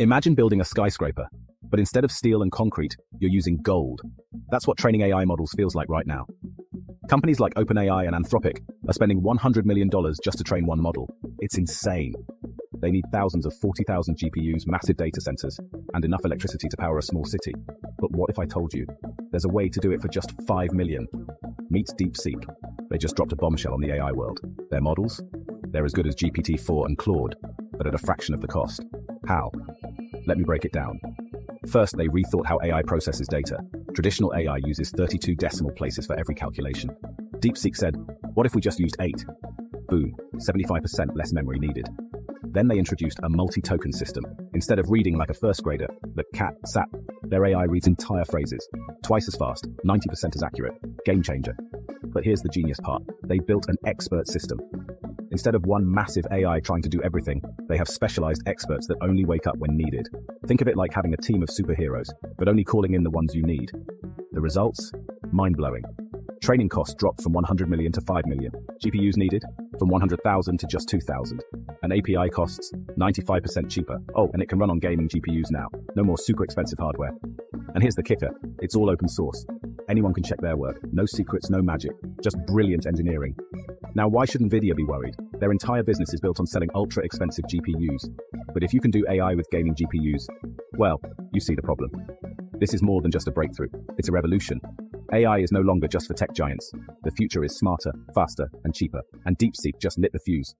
Imagine building a skyscraper, but instead of steel and concrete, you're using gold. That's what training AI models feels like right now. Companies like OpenAI and Anthropic are spending $100 million just to train one model. It's insane. They need thousands of 40,000 GPUs, massive data centers, and enough electricity to power a small city. But what if I told you there's a way to do it for just 5 million? Meet DeepSeek. They just dropped a bombshell on the AI world. Their models? They're as good as GPT-4 and Claude, but at a fraction of the cost. How? Let me break it down. First, they rethought how AI processes data. Traditional AI uses 32 decimal places for every calculation. DeepSeek said, what if we just used 8? Boom, 75% less memory needed. Then they introduced a multi-token system. Instead of reading like a first grader, the cat sat, their AI reads entire phrases. Twice as fast, 90% as accurate. Game changer. But here's the genius part. They built an expert system. Instead of one massive AI trying to do everything, they have specialized experts that only wake up when needed. Think of it like having a team of superheroes, but only calling in the ones you need. The results? Mind-blowing. Training costs dropped from 100 million to 5 million. GPUs needed? From 100,000 to just 2,000. And API costs? 95% cheaper. Oh, and it can run on gaming GPUs now. No more super expensive hardware. And here's the kicker. It's all open source. Anyone can check their work. No secrets, no magic. Just brilliant engineering. Now, why should NVIDIA be worried? Their entire business is built on selling ultra-expensive GPUs. But if you can do AI with gaming GPUs, well, you see the problem. This is more than just a breakthrough. It's a revolution. AI is no longer just for tech giants. The future is smarter, faster, and cheaper. And DeepSeek just lit the fuse.